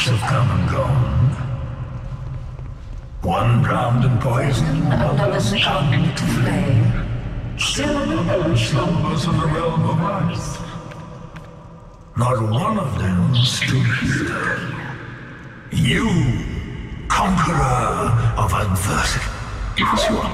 Ships have come and gone. One drowned in poison, another's tongue to flame. Still another slumbers in the realm of ice. Not one of them stood here. You, conqueror of adversity, give us one.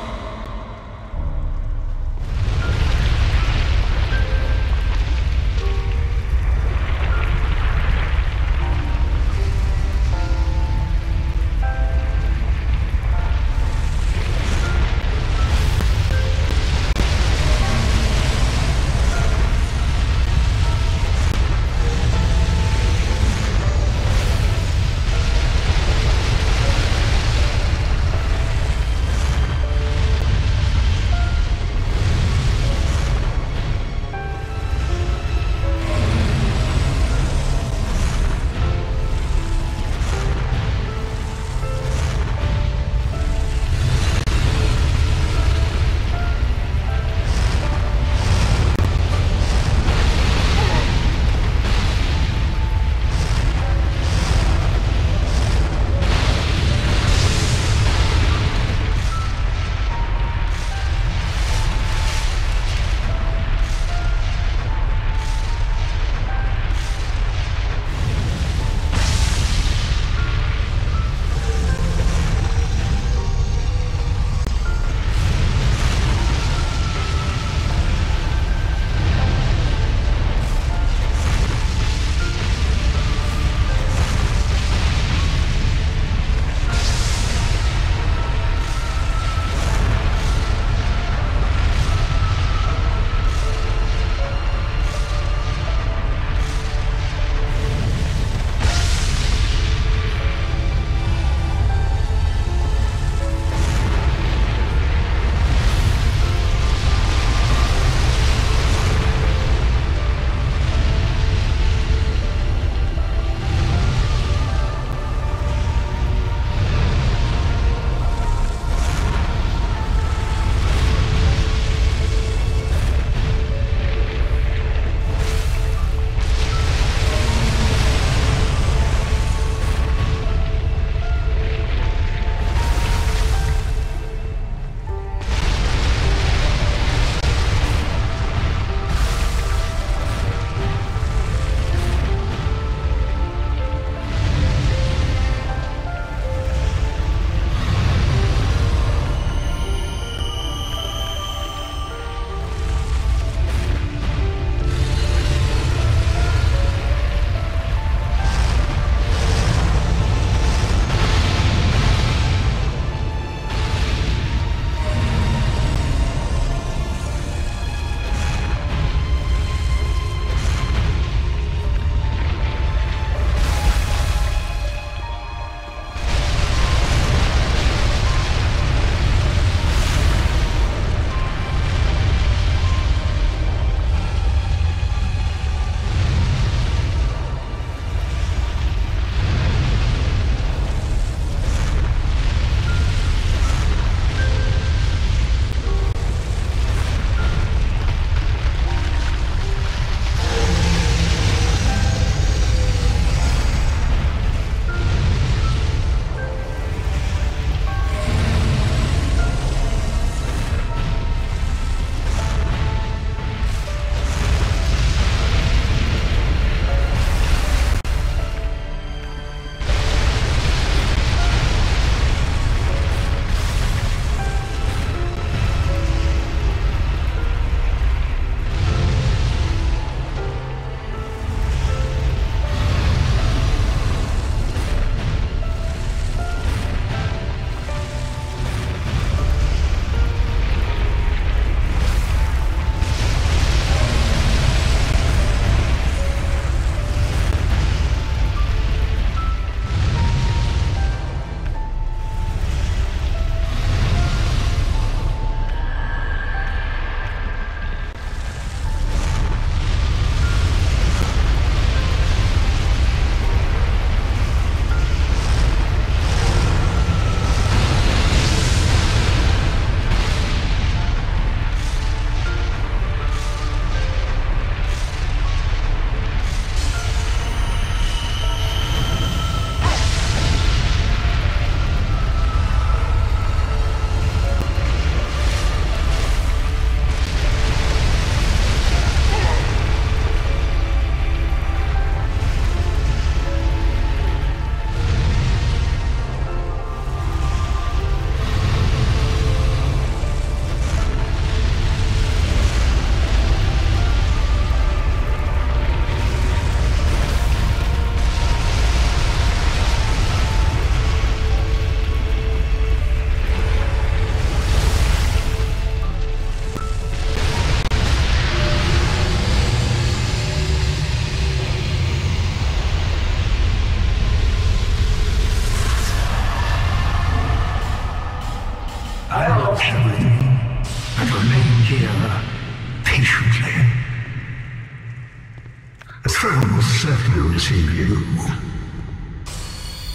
to you.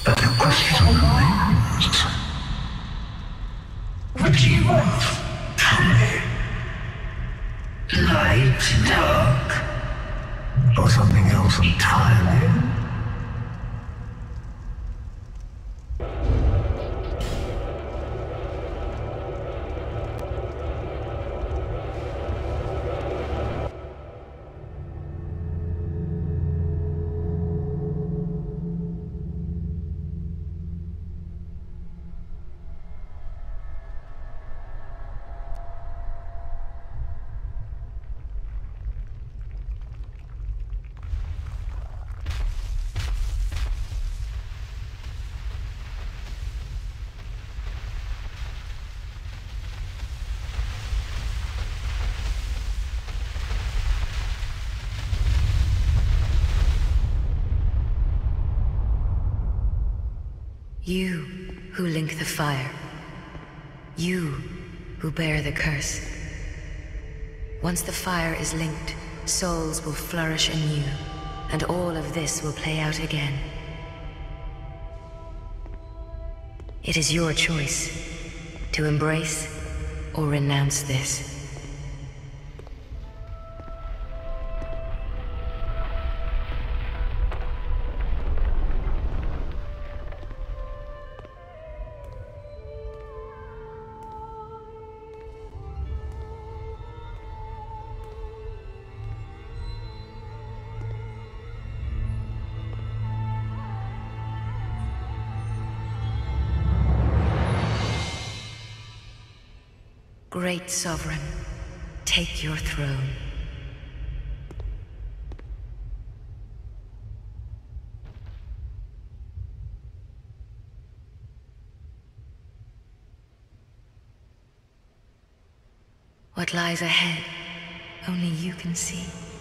But the question remains. What do you want? Tell me. Light, dark, or something else entirely? You who link the fire, you who bear the curse. Once the fire is linked, souls will flourish anew, and all of this will play out again. It is your choice to embrace or renounce this. Great Sovereign, take your throne. What lies ahead, only you can see.